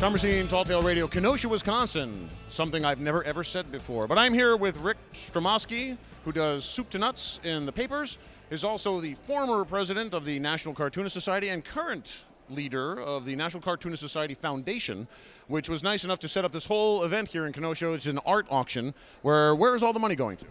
Tom Racine, Tall Tale Radio, Kenosha, Wisconsin. Something I've never, ever said before. But I'm here with Rick Stromoski, who does Soup to Nuts in the papers, is also the former president of the National Cartoonists Society and current leader of the National Cartoonists Society Foundation, which was nice enough to set up this whole event here in Kenosha. It's an art auction. Where is all the money going to?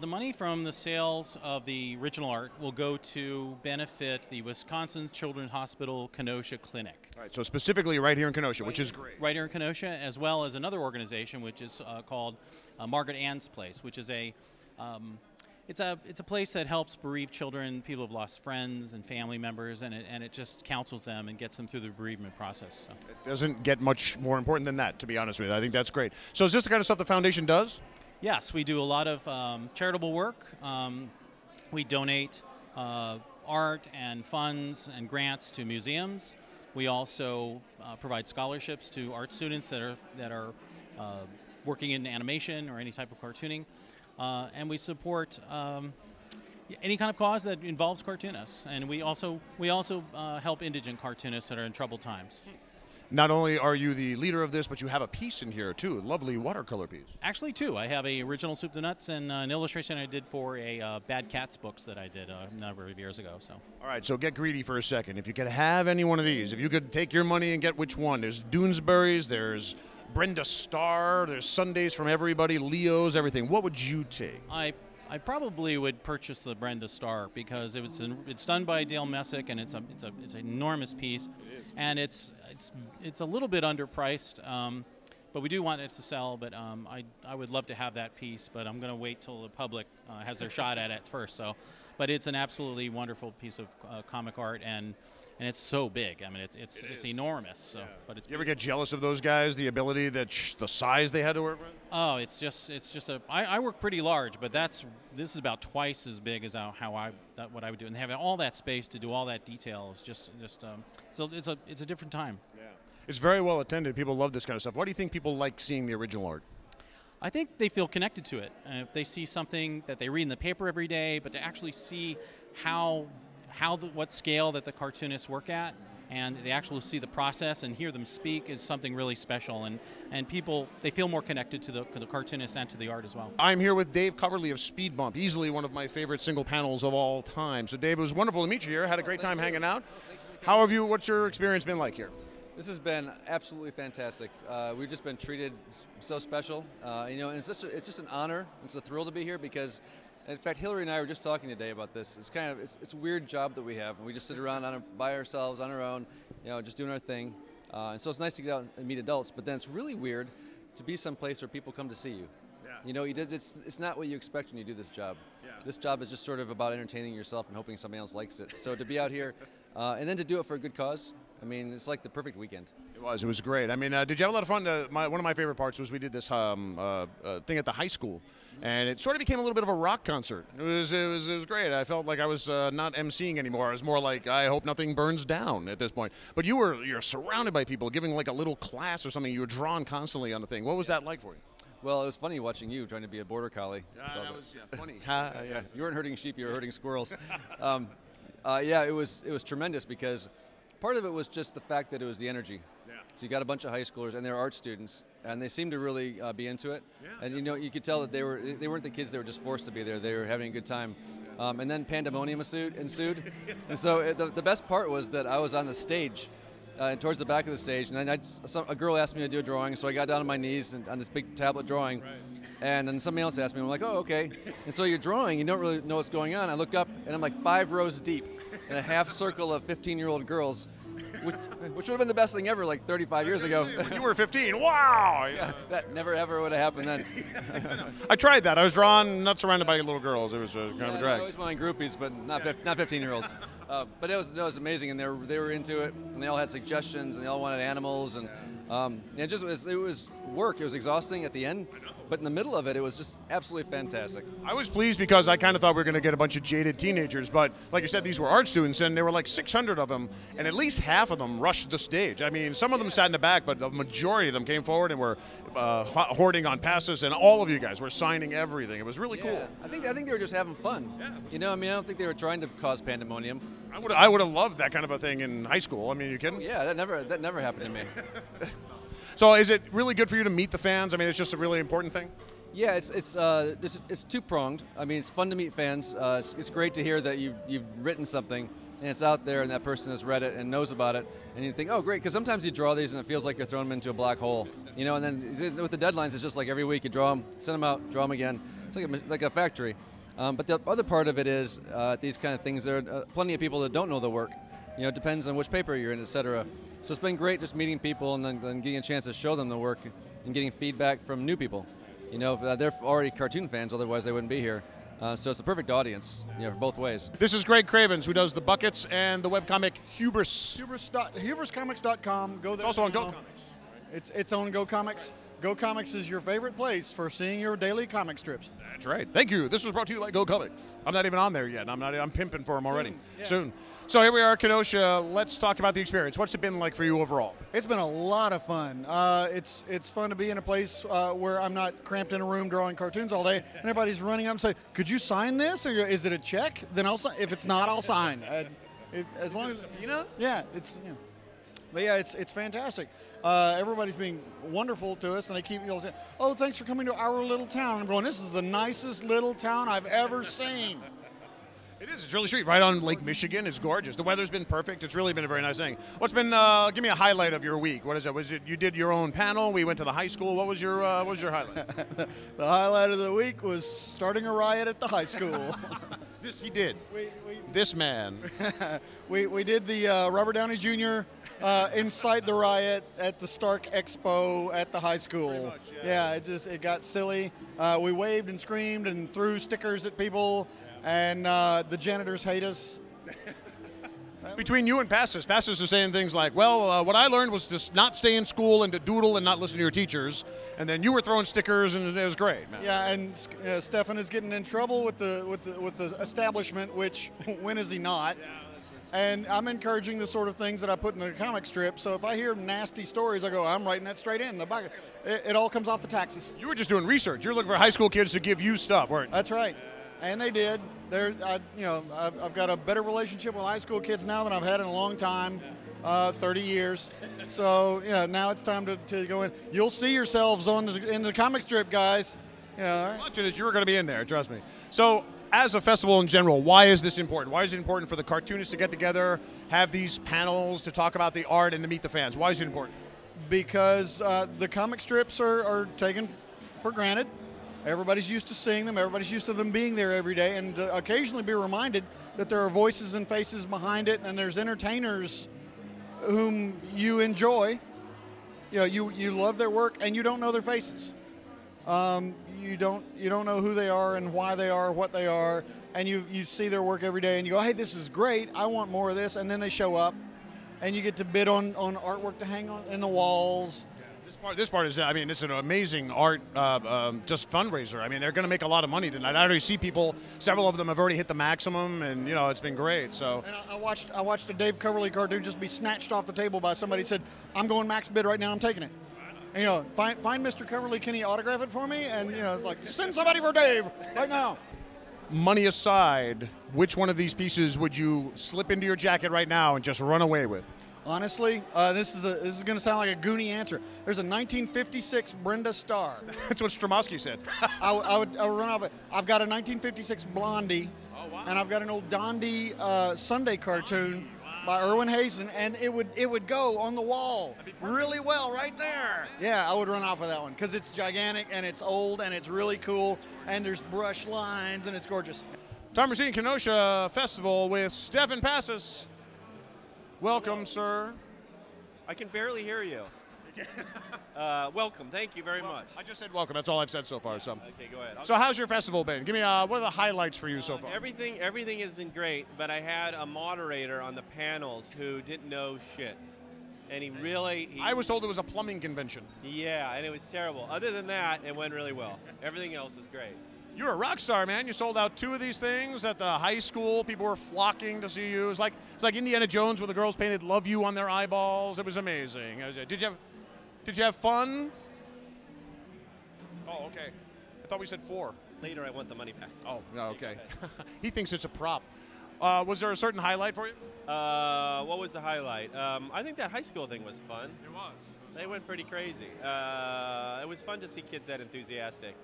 The money from the sales of the original art will go to benefit the Wisconsin Children's Hospital Kenosha Clinic. All right, so specifically right here in Kenosha, which is great. Right here in Kenosha, as well as another organization which is called Margaret Ann's Place, which is a it's a place that helps bereaved children, people who've lost friends and family members, and it just counsels them and gets them through the bereavement process. So. It doesn't get much more important than that, to be honest with you. I think that's great. So is this the kind of stuff the foundation does? Yes, we do a lot of charitable work. We donate art and funds and grants to museums. We also provide scholarships to art students that are working in animation or any type of cartooning. And we support any kind of cause that involves cartoonists, and we also help indigent cartoonists that are in troubled times. Not only are you the leader of this, but you have a piece in here too, a lovely watercolor piece. Actually, two. I have a original Soup to Nuts and an illustration I did for a Bad Cats books that I did a number of years ago. So. All right, so get greedy for a second. If you could have any one of these, if you could take your money and get which one? There's Doonesbury's, there's Brenda Starr, there's Sundays from Everybody, Leo's, everything. What would you take? I probably would purchase the Brenda Starr because it's done by Dale Messick, and it's an enormous piece, and it's a little bit underpriced, but we do want it to sell. But I would love to have that piece, but I'm going to wait till the public has their shot at it first. So, but it's an absolutely wonderful piece of comic art, and it's so big. I mean, it's enormous. So, yeah. But you ever get jealous of those guys? The ability that the size they had to work with? Oh, it's just I work pretty large, but this is about twice as big as what I would do, and having all that space to do all that detail is just so it's a different time. Yeah, it's very well attended. People love this kind of stuff. Why do you think people like seeing the original art? I think they feel connected to it. If they see something that they read in the paper every day, but to actually see what scale that the cartoonists work at, and they actually see the process and hear them speak is something really special, and people, they feel more connected to the cartoonists and to the art as well. I'm here with Dave Coverly of Speed Bump, easily one of my favorite single panels of all time. So Dave, it was wonderful to meet you here, had a great time hanging out. How have you, what's your experience been like here? This has been absolutely fantastic. We've just been treated so special, you know, and it's just an honor, it's a thrill to be here because in fact, Hilary and I were just talking today about this. It's kind of it's a weird job that we have, and we just sit around by ourselves on our own, you know, just doing our thing. And so it's nice to get out and meet adults, but then it's really weird to be someplace where people come to see you. Yeah. You know, it's not what you expect when you do this job. Yeah. This job is just sort of about entertaining yourself and hoping somebody else likes it. So to be out here, and then to do it for a good cause. I mean, it's like the perfect weekend. It was great. I mean, did you have a lot of fun? One of my favorite parts was we did this thing at the high school, and it sort of became a little bit of a rock concert. It was great. I felt like I was not emceeing anymore. I was more like, I hope nothing burns down at this point. But you're surrounded by people, giving like a little class or something. You were drawn constantly on the thing. What was that like for you? Well, it was funny watching you trying to be a border collie. That was funny. Yeah. You weren't herding sheep, you were herding squirrels. Yeah, it was tremendous because part of it was just the fact that it was the energy. Yeah. So you got a bunch of high schoolers and they're art students, and they seemed to really be into it. Yeah, and you know, you could tell that they weren't the kids that were just forced to be there. They were having a good time, and then pandemonium ensued. And so the best part was that I was on the stage, towards the back of the stage, and then a girl asked me to do a drawing, so I got down on my knees and on this big tablet drawing, right. And then somebody else asked me, and I'm like, oh, okay. And so you're drawing, you don't really know what's going on. I look up, and I'm like 5 rows deep in a half circle of 15-year-old girls, which would have been the best thing ever like 35 years ago. When you were 15, wow! Yeah, that never ever would have happened then. Yeah, I tried that. I was drawn, not surrounded by little girls. It was kind of a drag. I always wanted groupies, but not 15-year-olds. But it was amazing, and they were into it, and they all had suggestions, and they all wanted animals, and it was work. It was exhausting at the end, I know. But in the middle of it, it was just absolutely fantastic. I was pleased because I kind of thought we were going to get a bunch of jaded teenagers, but like you said, these were art students, and there were like 600 of them, and at least half of them rushed the stage. I mean, some of them sat in the back, but the majority of them came forward and were hoarding on passes, and all of you guys were signing everything. It was really cool. I think they were just having fun. Yeah, you know, I mean, I don't think they were trying to cause pandemonium. I would have loved that kind of a thing in high school. I mean, you kidding? Oh, yeah, that never happened to me. So is it really good for you to meet the fans? I mean, it's just a really important thing? Yeah, it's two-pronged. I mean, it's fun to meet fans. It's great to hear that you've written something, and it's out there, and that person has read it and knows about it. And you think, oh, great, because sometimes you draw these, and it feels like you're throwing them into a black hole. You know, and then with the deadlines, it's just like every week you draw them, send them out, draw them again. It's like a factory. But the other part of it is these kind of things, there are plenty of people that don't know the work. You know, it depends on which paper you're in, et cetera. So it's been great just meeting people and then getting a chance to show them the work and getting feedback from new people. You know, they're already cartoon fans, otherwise they wouldn't be here. So it's the perfect audience, you know, for both ways. This is Greg Cravens, who does the Buckets and the webcomic Hubris. HubrisComics.com. Go there. It's also on Go Comics. Right? It's on Go Comics. Go Comics is your favorite place for seeing your daily comic strips. That's right. Thank you. This was brought to you by Go Comics. I'm not even on there yet. I'm pimping for them already. Yeah. Soon. So here we are, Kenosha. Let's talk about the experience. What's it been like for you overall? It's been a lot of fun. It's fun to be in a place where I'm not cramped in a room drawing cartoons all day. And everybody's running up and saying, "Could you sign this? Or is it a check? Then I'll sign. If it's not, I'll sign. As long as you know." Yeah. But yeah, it's fantastic. Everybody's being wonderful to us, and they keep saying, "Oh, thanks for coming to our little town." I'm going, "This is the nicest little town I've ever seen." It is. It's really sweet. Right on Lake Michigan. It's gorgeous. The weather's been perfect. It's really been a very nice thing. What's been? Give me a highlight of your week. What is it? Was it you did your own panel? We went to the high school. What was your highlight? The highlight of the week was starting a riot at the high school. This he did. This man. we did the Robert Downey Jr. Incite the riot at the Stark Expo at the high school. Pretty much, yeah. It got silly. We waved and screamed and threw stickers at people, and the janitors hate us. Between you and Pastis is saying things like, "Well, what I learned was to not stay in school and to doodle and not listen to your teachers," and then you were throwing stickers, and it was great, man. Yeah, and Stephan is getting in trouble with the establishment, which when is he not? Yeah. And I'm encouraging the sort of things that I put in the comic strip. So if I hear nasty stories, I go, I'm writing that straight in the bucket. It all comes off the taxes. You were just doing research. You're looking for high school kids to give you stuff, weren't you? That's right. And they did. I've got a better relationship with high school kids now than I've had in a long time, 30 years. So yeah, now it's time to go in. You'll see yourselves in the comic strip, guys. Yeah. Watch it. You're going to be in there. Trust me. So, as a festival in general, why is this important? Why is it important for the cartoonists to get together, have these panels to talk about the art and to meet the fans? Why is it important? Because the comic strips are taken for granted. Everybody's used to seeing them. Everybody's used to them being there every day. And to occasionally be reminded that there are voices and faces behind it, and there's entertainers whom you enjoy. You know, you love their work, and you don't know their faces. You don't know who they are and why they are, what they are, and you see their work every day and you go, "Hey, this is great, I want more of this," and then they show up and you get to bid on artwork to hang on in the walls. Yeah, this part is, I mean, it's an amazing art just fundraiser. I mean, they're going to make a lot of money tonight. I already see people, several of them have already hit the maximum, and you know, it's been great. So and I watched a Dave Coverly cartoon just be snatched off the table by somebody who said, "I'm going max bid right now, I'm taking it." You know, find Mr. Coverly, can he autograph it for me? And, you know, it's like, send somebody for Dave right now. Money aside, which one of these pieces would you slip into your jacket right now and just run away with? Honestly, this is going to sound like a Goonie answer. There's a 1956 Brenda Starr. That's what Stromoski said. I would run off it. I've got a 1956 Blondie, and I've got an old Dondi Sunday cartoon by Irwin Hasen, and it would go on the wall really well right there. Yeah, I would run off with that one because it's gigantic and it's old and it's really cool and there's brush lines and it's gorgeous. Tom Racine, Kenosha Festival with Stephan Pastis. Welcome, sir. I can barely hear you. Welcome. Thank you very much. I just said welcome. That's all I've said so far. So. Okay, go ahead. So how's your festival been? Give me what are the highlights for you so far? Everything has been great, but I had a moderator on the panels who didn't know shit. and he really... I was told it was a plumbing convention. Yeah, and it was terrible. Other than that, it went really well. Everything else is great. You're a rock star, man. You sold out 2 of these things at the high school. People were flocking to see you. It was like, Indiana Jones, where the girls painted "Love You" on their eyeballs. It was amazing. Did you have fun? Oh, okay. I thought we said 4. Later, I want the money back. Oh, okay. He thinks it's a prop. Was there a certain highlight for you? What was the highlight? I think that high school thing was fun. It was. They went pretty crazy. It was fun to see kids that enthusiastic.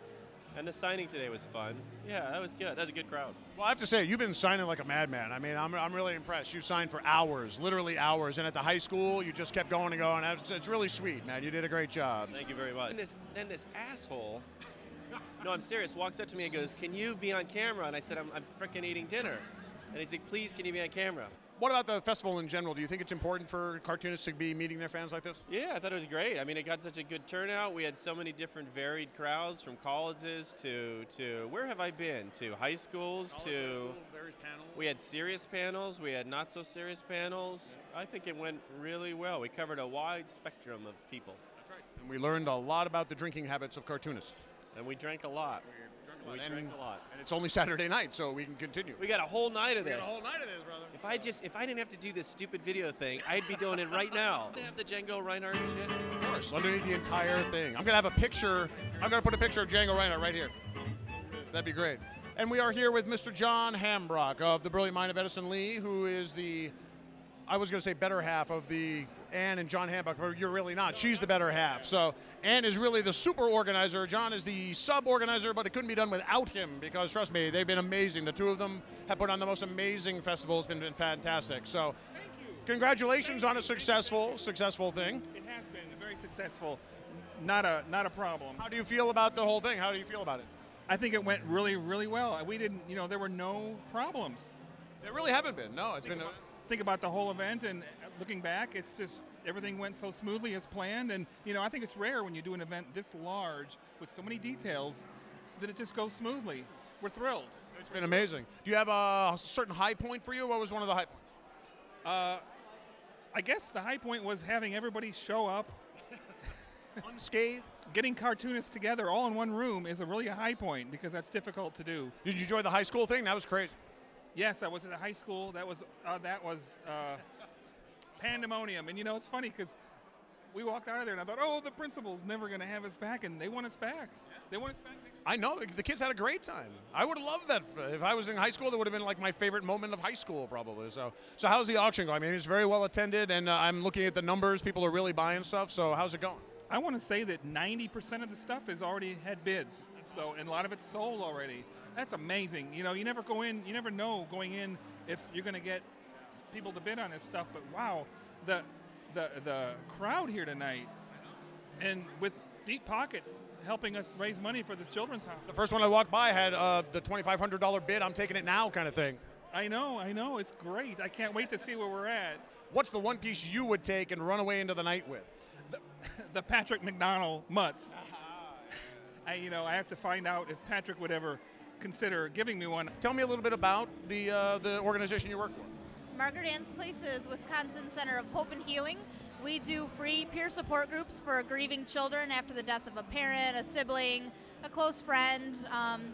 And the signing today was fun. Yeah, that was good. That was a good crowd. Well, I have to say, you've been signing like a madman. I mean, I'm really impressed. You signed for hours, literally hours. And at the high school, you just kept going and going. It's really sweet, man. You did a great job. Thank you very much. And this asshole, no, I'm serious, walks up to me and goes, "Can you be on camera?" And I said, I'm freaking eating dinner. And he's like, "Please, can you be on camera?" What about the festival in general? Do you think it's important for cartoonists to be meeting their fans like this? Yeah, I thought it was great. I mean, it got such a good turnout. We had so many different varied crowds, from colleges to where have I been? To high schools, various panels. We had serious panels. We had not so serious panels. Yeah. I think it went really well. We covered a wide spectrum of people. That's right. And we learned a lot about the drinking habits of cartoonists. And we drank a lot. We drank a lot. And it's only Saturday night, so we can continue. We got a whole night of this. We got a whole night of this, brother. If I didn't have to do this stupid video thing, I'd be doing it right now. They have the Django Reinhardt shit. Of course, underneath the entire thing. I'm gonna have a picture. I'm gonna put a picture of Django Reinhardt right here. That'd be great. And we are here with Mr. John Hambrock of The Brilliant Mind of Edison Lee, who is the, I was gonna say better half of the Anne and John Hambrock, but you're really not. She's the better half. So Anne is really the super organizer. John is the sub-organizer, but it couldn't be done without him because, trust me, they've been amazing. The two of them have put on the most amazing festival. It's been fantastic. So congratulations on a successful thing. It has been very successful. Not a problem. How do you feel about the whole thing? How do you feel about it? I think it went really, really well. We didn't, you know, there were no problems. There really haven't been. No, it's been a... Think about the whole event, and looking back, it's just everything went so smoothly as planned. And you know, I think it's rare when you do an event this large with so many details that it just goes smoothly. We're thrilled. It's been amazing. Do you have a certain high point for you? What was one of the high points? I guess the high point was having everybody show up unscathed. Getting cartoonists together all in one room is really a high point because that's difficult to do. Did you enjoy the high school thing? That was crazy. Yes, I was at a high school. That was pandemonium. And you know, it's funny because we walked out of there and I thought, oh, the principal's never going to have us back, and they want us back. Yeah. They want us back next year. I know. The kids had a great time. I would have loved that. If I was in high school, that would have been like my favorite moment of high school probably. So how's the auction going? I mean, it's very well attended, and I'm looking at the numbers. People are really buying stuff. So how's it going? I want to say that 90% of the stuff has already had bids. So, and a lot of it's sold already. That's amazing. You know, you never go in, you never know going in if you're going to get people to bid on this stuff. But wow, the crowd here tonight, and with deep pockets helping us raise money for this children's hospital. The first one I walked by had the $2,500 bid. I'm taking it now kind of thing. I know. It's great. I can't wait to see where we're at. What's the one piece you would take and run away into the night with? The Patrick McDonald Mutz. I have to find out if Patrick would ever consider giving me one. Tell me a little bit about the organization you work for. Margaret Ann's Place is Wisconsin Center of Hope and Healing. We do free peer support groups for grieving children after the death of a parent, a sibling, a close friend.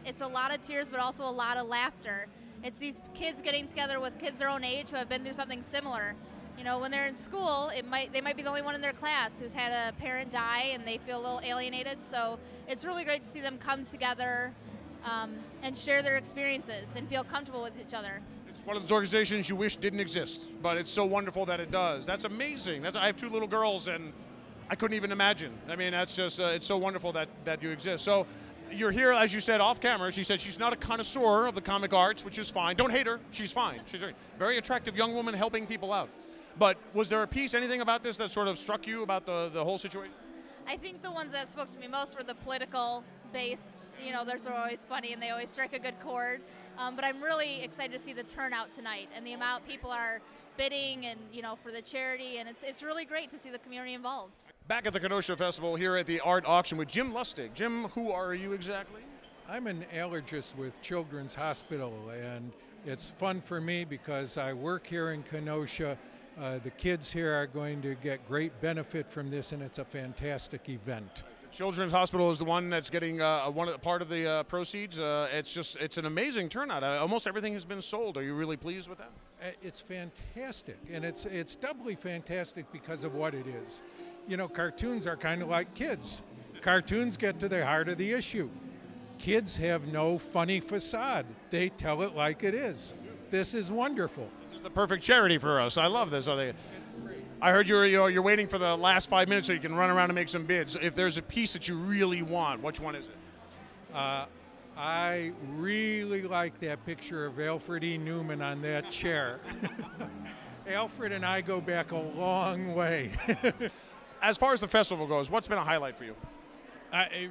It's a lot of tears, but also a lot of laughter. It's these kids getting together with kids their own age who have been through something similar. You know, when they're in school, they might be the only one in their class who's had a parent die, and they feel a little alienated. So it's really great to see them come together and share their experiences and feel comfortable with each other. It's one of those organizations you wish didn't exist, but it's so wonderful that it does. That's amazing. I have 2 little girls, and I couldn't even imagine. I mean, that's just it's so wonderful that you exist. So you're here, as you said, off camera. She said she's not a connoisseur of the comic arts, which is fine. Don't hate her. She's fine. She's a very attractive young woman helping people out. But was there a piece, anything about this that sort of struck you about the whole situation? I think the ones that spoke to me most were the political base. You know, those are always funny, and they always strike a good chord. But I'm really excited to see the turnout tonight and the amount people are bidding and, you know, for the charity. And it's really great to see the community involved. Back at the Kenosha Festival here at the art auction with Jim Lustig. Jim, who are you exactly? I'm an allergist with Children's Hospital, and it's fun for me because I work here in Kenosha. The kids here are going to get great benefit from this, and it's a fantastic event. Children's Hospital is the one that's getting part of the proceeds. It's an amazing turnout. Almost everything has been sold. Are you really pleased with that? It's fantastic, and it's doubly fantastic because of what it is. You know, cartoons are kind of like kids. Cartoons get to the heart of the issue. Kids have no funny facade. They tell it like it is. This is wonderful. This is the perfect charity for us. I love this. I heard you're waiting for the last 5 minutes so you can run around and make some bids. If there's a piece that you really want, which one is it? I really like that picture of Alfred E. Newman on that chair. Alfred and I go back a long way. As far as the festival goes, what's been a highlight for you?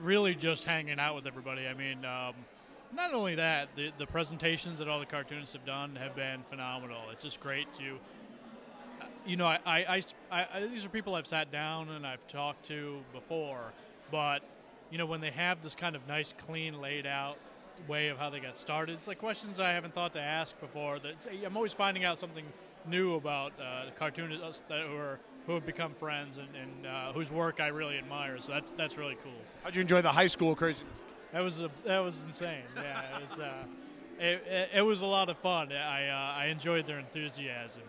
Really just hanging out with everybody. I mean, not only that, the presentations that all the cartoonists have done have been phenomenal. It's just great to... You know, these are people I've sat down and I've talked to before, but, you know, when they have this kind of nice, clean, laid out way of how they got started, it's like questions I haven't thought to ask before. I'm always finding out something new about the cartoonists who have become friends and whose work I really admire, so that's really cool. How'd you enjoy the high school craziness? That was insane, yeah. It was a lot of fun. I enjoyed their enthusiasm.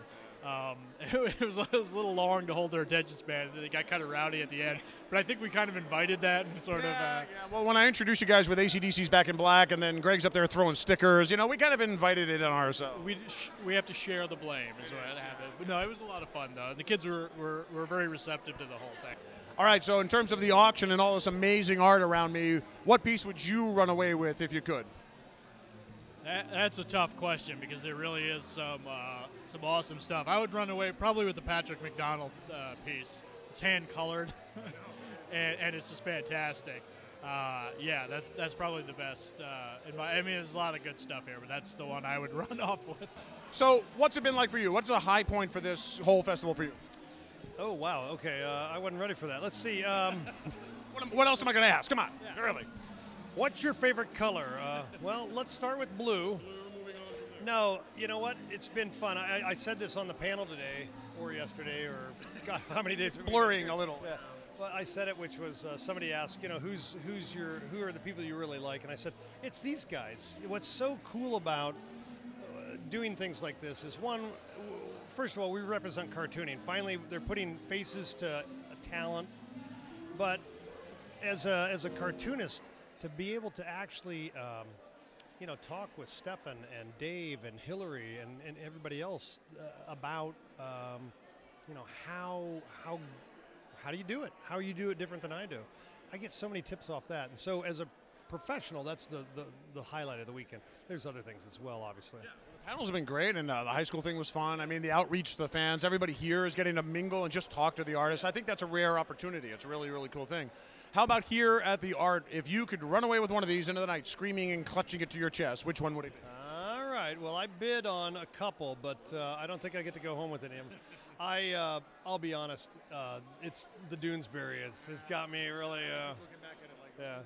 It was a little long to hold their attention span. They got kind of rowdy at the end, but I think we kind of invited that and sort of. Well, when I introduced you guys with AC/DC's Back in Black, and then Greg's up there throwing stickers, you know, we kind of invited it on ourselves. We have to share the blame is what happened. But no, it was a lot of fun though. The kids were very receptive to the whole thing. All right, so in terms of the auction and all this amazing art around me, what piece would you run away with if you could? That's a tough question because there really is some awesome stuff. I would run away probably with the Patrick McDonald piece. It's hand colored, and it's just fantastic. Yeah, that's probably the best. I mean, there's a lot of good stuff here, but that's the one I would run off with. So, what's it been like for you? What's a high point for this whole festival for you? Oh wow, okay, I wasn't ready for that. Let's see. What else am I going to ask? Come on, yeah. Really. What's your favorite color? Well, let's start with blue. Moving on from there. No, you know what? It's been fun. I said this on the panel today, or yesterday, or God, how many days? It's blurring a little. Yeah. Well, I said it, which was somebody asked, you know, who are the people you really like? And I said, it's these guys. What's so cool about doing things like this is one, first of all, we represent cartooning. Finally, they're putting faces to a talent, but as a cartoonist. To be able to actually, you know, talk with Stephan and Dave and Hilary and everybody else about, you know, how do you do it? How you do it different than I do? I get so many tips off that. And so as a professional, that's the highlight of the weekend. There's other things as well, obviously. Yeah. The panels have been great, and the high school thing was fun. I mean, the outreach to the fans, everybody here is getting to mingle and just talk to the artists. I think that's a rare opportunity. It's a really, really cool thing. How about here at the art? If you could run away with one of these into the night, screaming and clutching it to your chest, which one would it be? All right. Well, I bid on a couple, but I don't think I get to go home with any of them. I'll be honest. It's the Doonesbury has got me really. Looking back at it like that.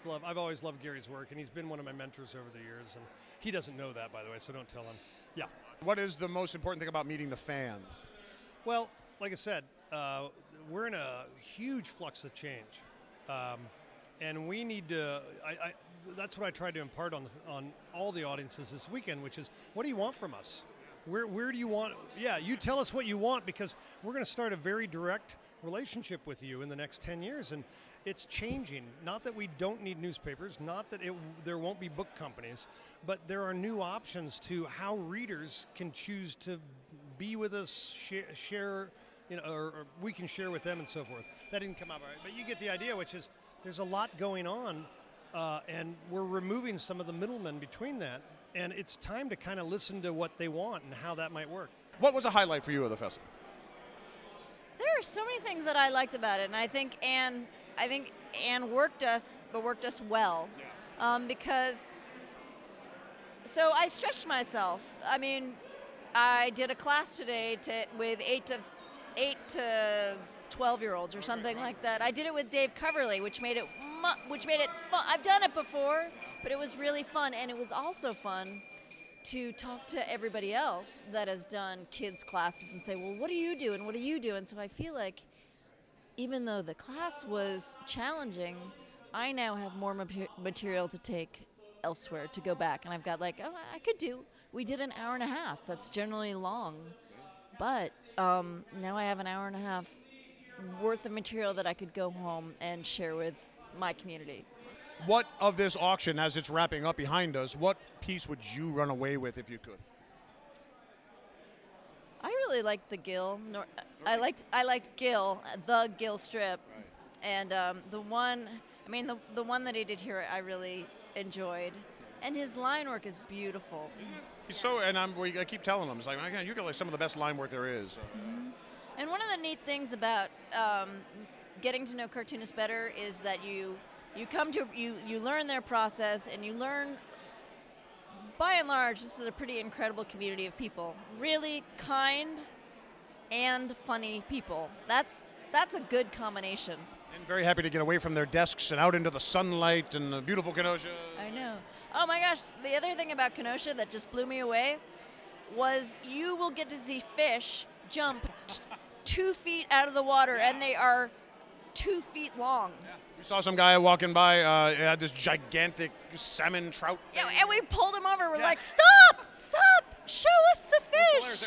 Yeah. I've always loved Gary's work, and he's been one of my mentors over the years. And he doesn't know that, by the way, so don't tell him. Yeah. What is the most important thing about meeting the fans? Well, like I said. We're in a huge flux of change, and we need to. That's what I tried to impart on all the audiences this weekend, which is, what do you want from us? Where do you want? Yeah, you tell us what you want, because we're going to start a very direct relationship with you in the next 10 years, and it's changing. Not that we don't need newspapers, not that there won't be book companies, but there are new options to how readers can choose to be with us, share. You know, or we can share with them and so forth. That didn't come out right, but you get the idea, which is there's a lot going on, and we're removing some of the middlemen between that, and it's time to kind of listen to what they want and how that might work. What was a highlight for you of the festival? There are so many things that I liked about it, and I think Anne worked us well, yeah. Because so I stretched myself. I mean, I did a class today with 8 to 12-year-olds or something like that. I did it with Dave Coverly, which made it fun. I've done it before, but it was really fun, and it was also fun to talk to everybody else that has done kids' classes and say, well, what do you do and what do you do? And so I feel like even though the class was challenging, I now have more material to take elsewhere, to go back. And I've got like, oh, I could do. We did an hour and a half. That's generally long. But now I have an hour and a half worth of material that I could go home and share with my community. What of this auction, as it's wrapping up behind us, what piece would you run away with if you could? I really liked the Gill. I liked Gill, the Gill strip. Right. And the one, I mean, the one that he did here, I really enjoyed. And his line work is beautiful. Isn't it? Yes. So, and I keep telling him, it's like, man, you got like some of the best line work there is. Mm-hmm. And one of the neat things about getting to know cartoonists better is that you learn their process, and you learn, by and large, this is a pretty incredible community of people. Really kind and funny people. That's a good combination. And very happy to get away from their desks and out into the sunlight and the beautiful Kenosha. I know. Oh my gosh, the other thing about Kenosha that just blew me away was you will get to see fish jump 2 feet out of the water, and they are 2 feet long. Yeah. We saw some guy walking by, had this gigantic salmon trout thing. Yeah, and we pulled him over. We're like, stop, stop, show us the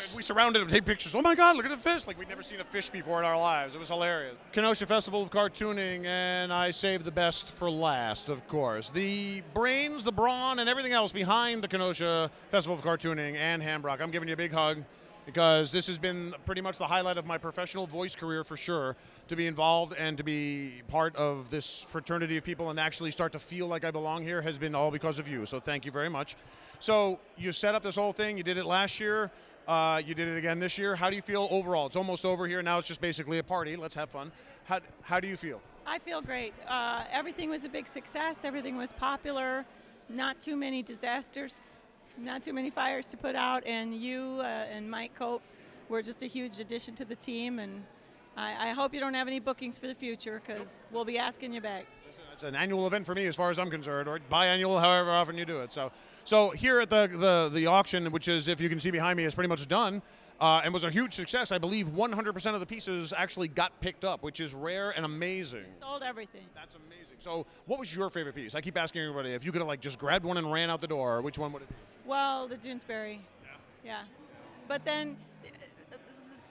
fish. We surrounded him, take pictures. Oh my God, look at the fish. Like we'd never seen a fish before in our lives. It was hilarious. Kenosha Festival of Cartooning, and I saved the best for last, of course. The brains, the brawn, and everything else behind the Kenosha Festival of Cartooning, Anne Hambrock. I'm giving you a big hug, because this has been pretty much the highlight of my professional voice career for sure, to be involved and to be part of this fraternity of people and actually start to feel like I belong here has been all because of you, so thank you very much. So you set up this whole thing, you did it last year, you did it again this year. How do you feel overall? It's almost over here, now it's just basically a party, let's have fun. How do you feel? I feel great. Everything was a big success, everything was popular, not too many disasters. Not too many fires to put out, and you and Mike Cope were just a huge addition to the team, and I hope you don't have any bookings for the future, because we'll be asking you back. It's an annual event for me as far as I'm concerned, or biannual, however often you do it. So here at the auction, which is, if you can see behind me, is pretty much done, and was a huge success. I believe 100% of the pieces actually got picked up, which is rare and amazing. We sold everything. That's amazing. So what was your favorite piece? I keep asking everybody, if you could have like just grabbed one and ran out the door, which one would it be? Well, the Doonesbury, yeah. But then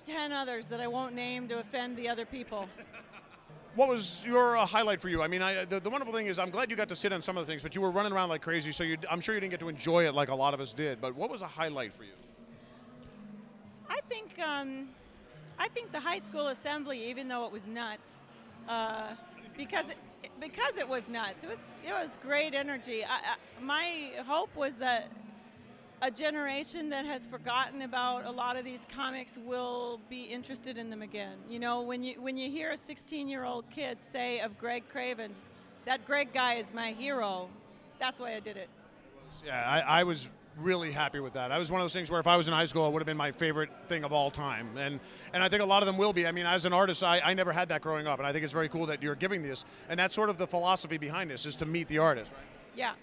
10 others that I won't name to offend the other people. What was your highlight for you? I mean, the wonderful thing is I'm glad you got to sit on some of the things, but you were running around like crazy, so I'm sure you didn't get to enjoy it like a lot of us did. But what was a highlight for you? I think the high school assembly, even though it was nuts, because it was nuts, it was great energy. My hope was that a generation that has forgotten about a lot of these comics will be interested in them again. You know, when you hear a 16-year-old kid say of Greg Cravens, that Greg guy is my hero, that's why I did it. Yeah, I was really happy with that. I was one of those things where if I was in high school, it would have been my favorite thing of all time. And I think a lot of them will be. I mean, as an artist, I never had that growing up, and I think it's very cool that you're giving this. And that's sort of the philosophy behind this, is to meet the artist, right? Yeah,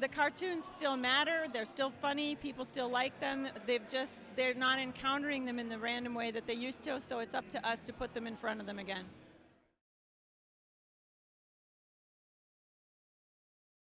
the cartoons still matter, they're still funny, people still like them, they're not encountering them in the random way that they used to, so it's up to us to put them in front of them again.